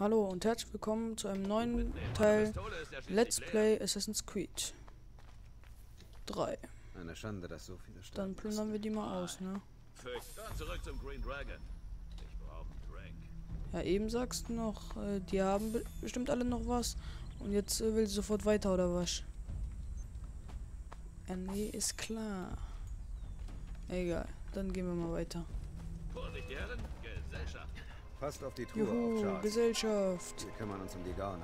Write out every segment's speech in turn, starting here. Hallo und herzlich willkommen zu einem neuen Teil Let's Play Assassin's Creed 3. Eine Schande, dass so viele Stadt. Dann plündern wir die mal aus, ne? Ja, eben sagst du noch, die haben bestimmt alle noch was und jetzt will sie sofort weiter oder was? Ja, nee, ist klar. Egal, dann gehen wir mal weiter. Vorsicht, die Herren, Gesellschaft. Passt auf die Tour, juhu, auf Charles. Gesellschaft. Wir kümmern uns um die Garner.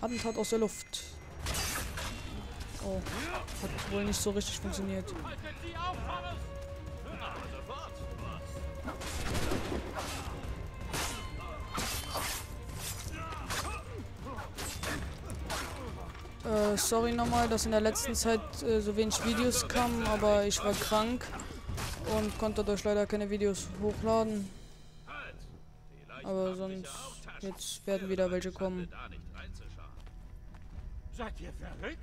Attentat aus der Luft. Oh, hat wohl nicht so richtig funktioniert. Sorry nochmal, dass in der letzten Zeit so wenig Videos kamen, aber ich war krank und konnte dadurch leider keine Videos hochladen. Aber sonst, jetzt werden wieder welche kommen. Seid ihr verrückt?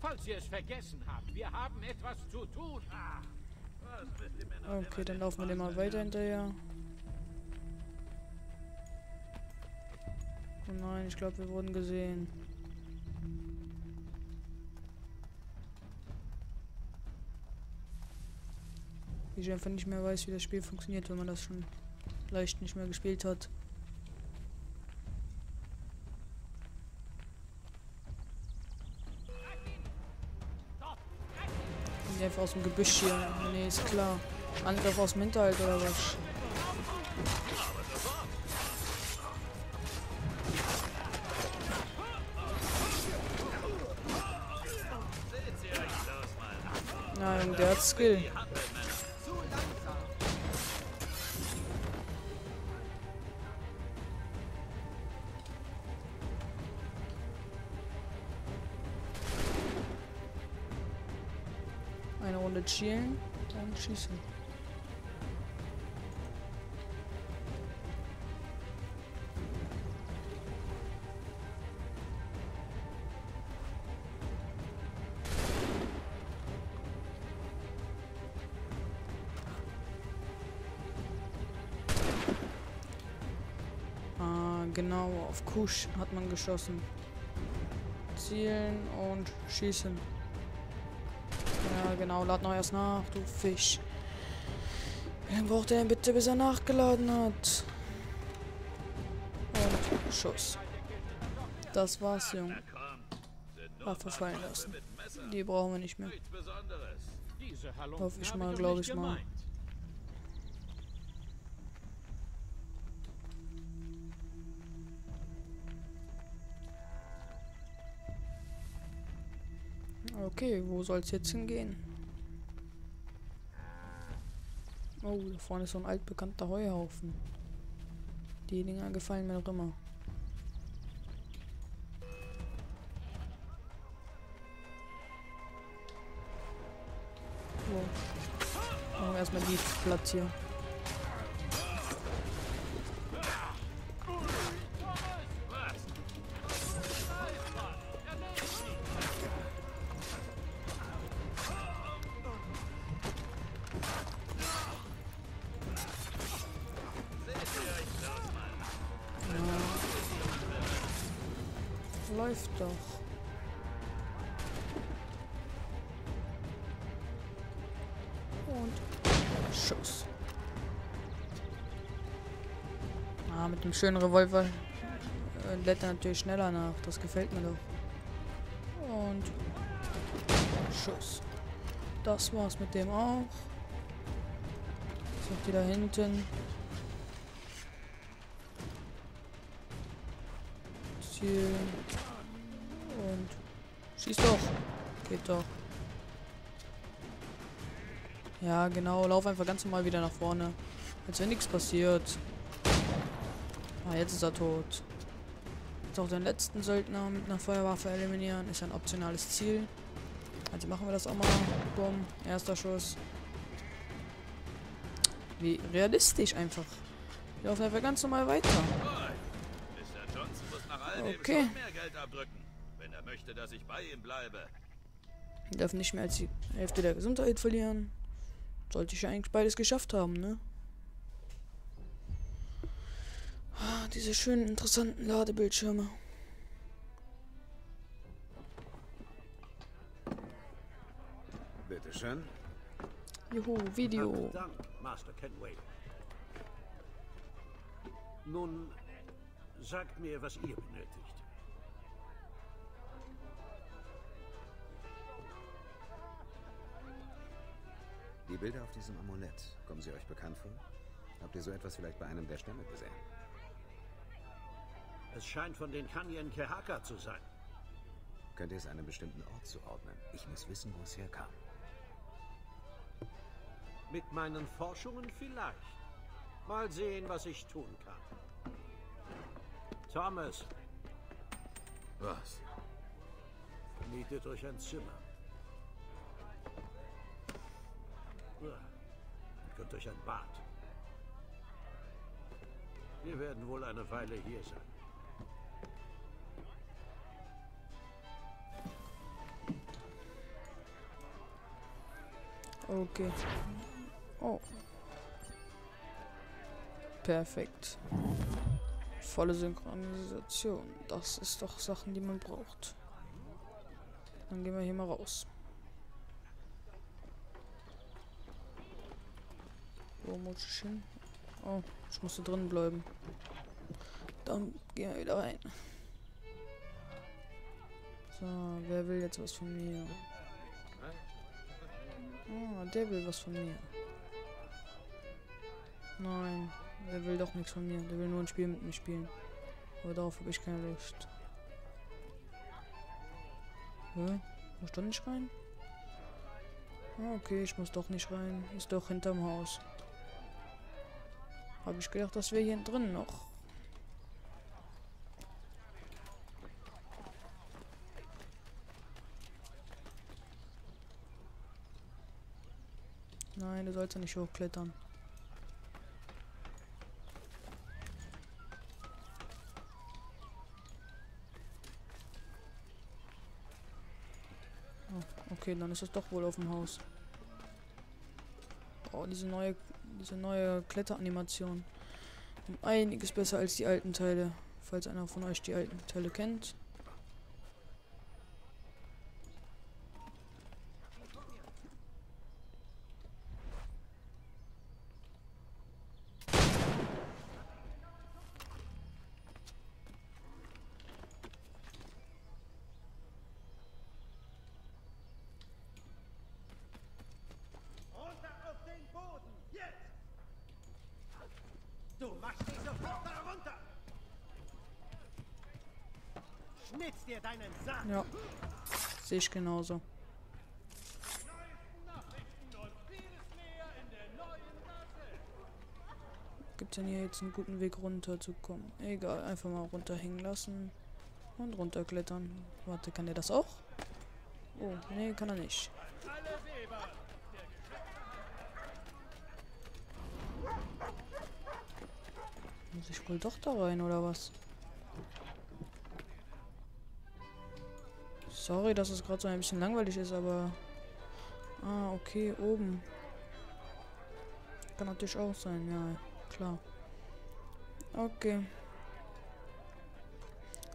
Falls ihr es vergessen habt, wir haben etwas zu tun. Okay, dann laufen wir dem mal weiter hinterher. Oh nein, ich glaube, wir wurden gesehen. Ich einfach nicht mehr weiß, wie das Spiel funktioniert, wenn man das schon leicht nicht mehr gespielt hat. Sind die einfach aus dem Gebüsch hier? Nee, ist klar. Angriff aus dem Hinterhalt oder was? Nein, der hat Skill. Eine Runde chillen, dann schießen. Ah, genau, auf Kusch hat man geschossen. Zielen und schießen. Ja, genau, lad noch erst nach, du Fisch. Wie lange braucht er denn bitte, bis er nachgeladen hat? Und Schuss. Das war's, Junge. Waffe fallen lassen. Die brauchen wir nicht mehr. Hoffe ich mal, glaube ich mal. Okay, wo soll's jetzt hingehen? Oh, da vorne ist so ein altbekannter Heuhaufen. Die Dinger gefallen mir noch immer. So. Machen wir erstmal die platt hier. Läuft doch. Und Schuss. Ah, mit dem schönen Revolver lädt er natürlich schneller nach. Das gefällt mir doch. Und Schuss. Das war's mit dem auch. Jetzt noch die da hinten. Ziel. Und schieß doch. Geht doch. Ja, genau. Lauf einfach ganz normal wieder nach vorne. Als wenn nichts passiert. Ah, jetzt ist er tot. Jetzt auch den letzten Söldner mit einer Feuerwaffe eliminieren. Ist ein optionales Ziel. Also machen wir das auch mal. Bumm. Erster Schuss. Wie realistisch einfach. Wir laufen einfach ganz normal weiter. Okay. Wenn er möchte, dass ich bei ihm bleibe. Wir dürfen nicht mehr als die Hälfte der Gesundheit verlieren. Sollte ich ja eigentlich beides geschafft haben, ne? Diese schönen, interessanten Ladebildschirme. Bitte schön. Juhu, Video. Vielen Dank, Master Kenway. Nun, sagt mir, was ihr benötigt. Die Bilder auf diesem Amulett, kommen sie euch bekannt vor? Habt ihr so etwas vielleicht bei einem der Stämme gesehen? Es scheint von den Kanyen Kehaka zu sein. Könnt ihr es einem bestimmten Ort zuordnen? Ich muss wissen, wo es herkam. Mit meinen Forschungen vielleicht. Mal sehen, was ich tun kann. Thomas. Was? Mietet euch ein Zimmer. Und könnt euch ein Bad. Wir werden wohl eine Weile hier sein. Okay. Oh. Perfekt. Volle Synchronisation. Das ist doch Sachen, die man braucht. Dann gehen wir hier mal raus. Wo muss ich hin? Oh, ich muss da drin bleiben. Dann gehen wir wieder rein. So, wer will jetzt was von mir? Ah, der will was von mir. Nein, der will doch nichts von mir. Der will nur ein Spiel mit mir spielen. Aber darauf habe ich keine Lust. Hä? Muss ich doch nicht rein? Ah, okay, ich muss doch nicht rein. Ist doch hinterm Haus. Habe ich gedacht, dass wir hier drin noch. Nein, du sollst ja nicht hochklettern. Oh, okay, dann ist es doch wohl auf dem Haus. Oh, diese neue Kletteranimation. Um einiges besser als die alten Teile. Falls einer von euch die alten Teile kennt. Du machst dich sofort da runter! Schnitz dir deinen Sack! Ja, sehe ich genauso. Gibt es denn hier jetzt einen guten Weg runterzukommen? Egal, einfach mal runterhängen lassen und runterklettern. Warte, kann der das auch? Oh, nee, kann er nicht. Muss ich wohl doch da rein, oder was? Sorry, dass es gerade so ein bisschen langweilig ist, aber... Ah, okay, oben. Kann natürlich auch sein, ja, klar. Okay.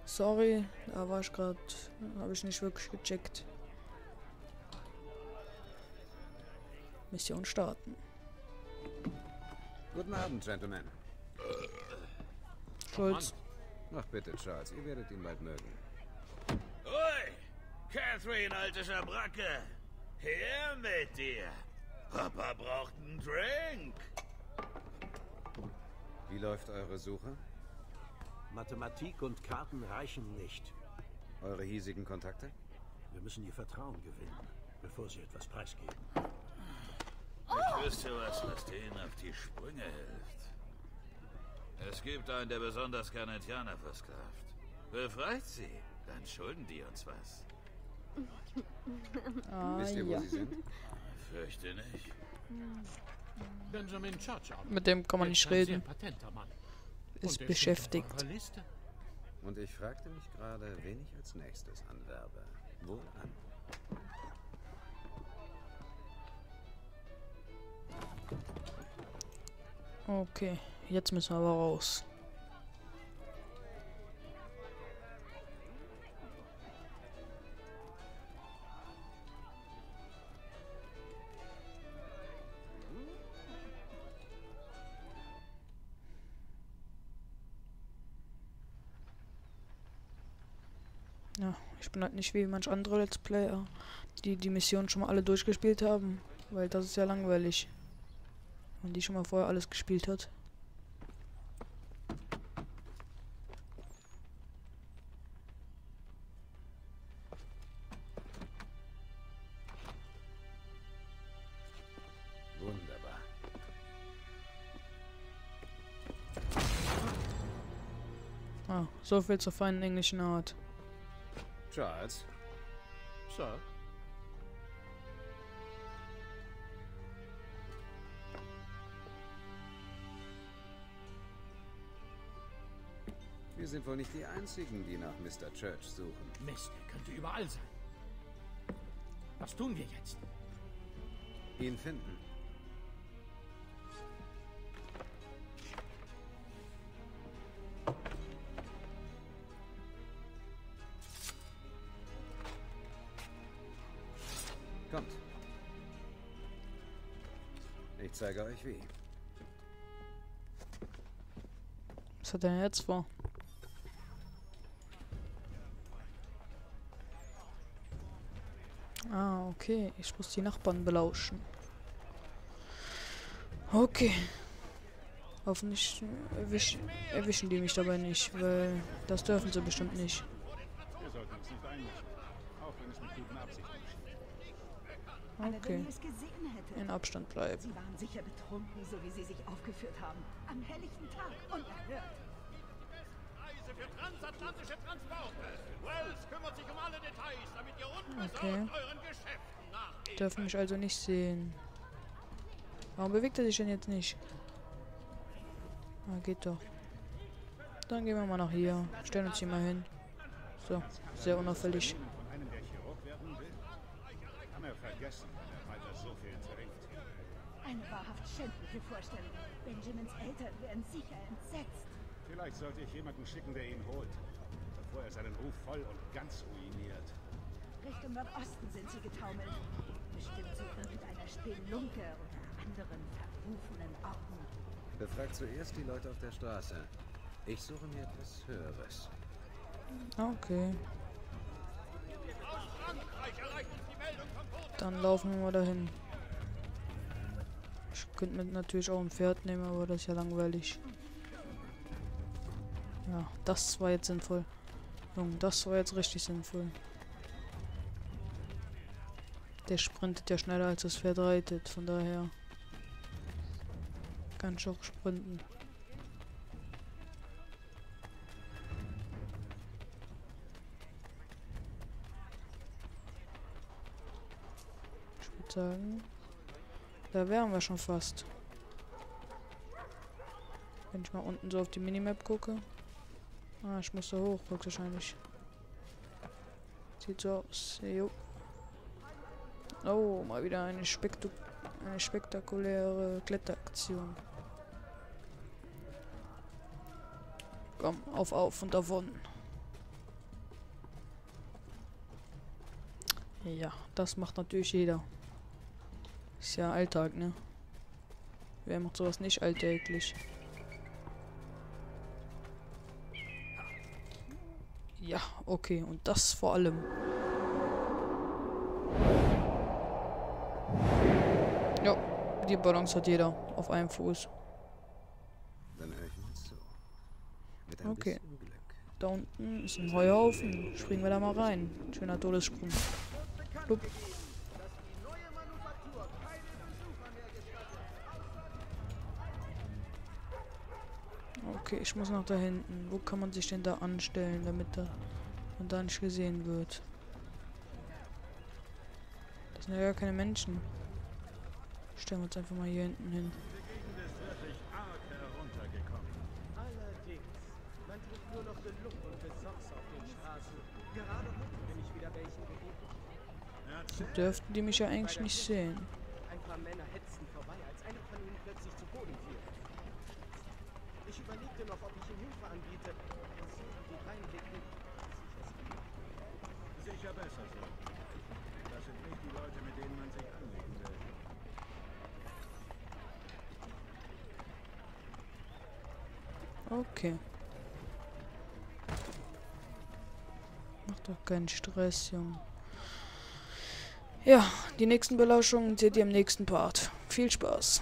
Sorry, da war ich gerade... Habe ich nicht wirklich gecheckt. Mission starten. Guten Abend, Gentlemen. Schulz. Ach bitte, Charles, ihr werdet ihn bald mögen. Ui! Catherine, alte Schabracke! Her mit dir! Papa braucht einen Drink! Wie läuft eure Suche? Mathematik und Karten reichen nicht. Eure hiesigen Kontakte? Wir müssen ihr Vertrauen gewinnen, bevor sie etwas preisgeben. Ich wüsste was denen auf die Sprünge hilft. Es gibt einen, der besonders gerne Tiana versklavt. Befreit sie, dann schulden die uns was. Wisst ihr, wo sie sind? Fürchte nicht. Benjamin Church. Mit dem kann man nicht reden. Ist beschäftigt. Und ich fragte mich gerade, wen ich als nächstes anwerbe. Wo an? Okay, jetzt müssen wir aber raus. ja, ich bin halt nicht wie manch andere Let's Player, die die Missionen schon mal alle durchgespielt haben, weil das ist ja langweilig. Und die schon mal vorher alles gespielt hat. Ah, so viel zur feinen englischen Art. Charles? Sir? Wir sind wohl nicht die Einzigen, die nach Mr. Church suchen. Mist, er könnte überall sein. Was tun wir jetzt? Ihn finden. Kommt. Ich zeige euch wie. Was hat er denn jetzt vor? Ah, okay. Ich muss die Nachbarn belauschen. Okay. Hoffentlich erwischen die mich dabei nicht, weil das dürfen sie bestimmt nicht. Wir sollten uns nicht einmischen, auch wenn es mit guten Absichten geschieht. Okay. In Abstand bleiben. Sie waren sicher betrunken, so wie sie sich aufgeführt haben. Am helllichten Tag unerhört. Die beste Reise für transatlantische Transporte. Wells kümmert sich um alle Details, damit ihr unbesorgt euren Geschäften nachgeht. Dürfen mich also nicht sehen. Warum bewegt er sich denn jetzt nicht? Na, geht doch. Dann gehen wir mal nach hier. Stellen uns hier mal hin. So, sehr unauffällig. Vergessen, weil er so viel trinkt. Eine wahrhaft schändliche Vorstellung. Benjamins Eltern wären sicher entsetzt. Vielleicht sollte ich jemanden schicken, der ihn holt, bevor er seinen Ruf voll und ganz ruiniert. Richtung Nordosten sind sie getaumelt. Bestimmt suchen mit einer Spelunke oder anderen verrufenen Orten. Befragt zuerst die Leute auf der Straße. Ich suche mir etwas Höheres. Okay. Dann laufen wir mal dahin. Ich könnte mir natürlich auch ein Pferd nehmen, aber das ist ja langweilig. Ja, das war jetzt sinnvoll. Junge, das war jetzt richtig sinnvoll. Der sprintet ja schneller als das Pferd reitet, von daher kann ich auch sprinten. Sagen. Da wären wir schon fast. Wenn ich mal unten so auf die Minimap gucke. Ah, ich muss da hoch, höchstwahrscheinlich. Sieht so aus. Jo. Oh, mal wieder eine spektakuläre Kletteraktion. Komm, auf und davon. Ja, das macht natürlich jeder. Ist ja Alltag, ne? Wer macht sowas nicht alltäglich? Ja, okay. Und das vor allem. Ja, die Balance hat jeder. Auf einem Fuß. Okay. Da unten ist ein Heuhaufen. Springen wir da mal rein. Schöner Todessprung. Lup. Okay, ich muss nach da hinten. Wo kann man sich denn da anstellen, damit man da nicht gesehen wird? Das sind ja gar keine Menschen. Stellen wir uns einfach mal hier hinten hin. Dürften die mich ja eigentlich nicht sehen. Ein paar Männer hetzten vorbei, als eine von ihnen plötzlich zu Boden fiel. Ich überlegte noch, ob ich ihm Hilfe anbiete. Die reinblickten. Sicher besser so. Das sind nicht die Leute, mit denen man sich anlegen will. Okay. Mach doch keinen Stress, Junge. Ja, die nächsten Belauschungen seht ihr im nächsten Part. Viel Spaß.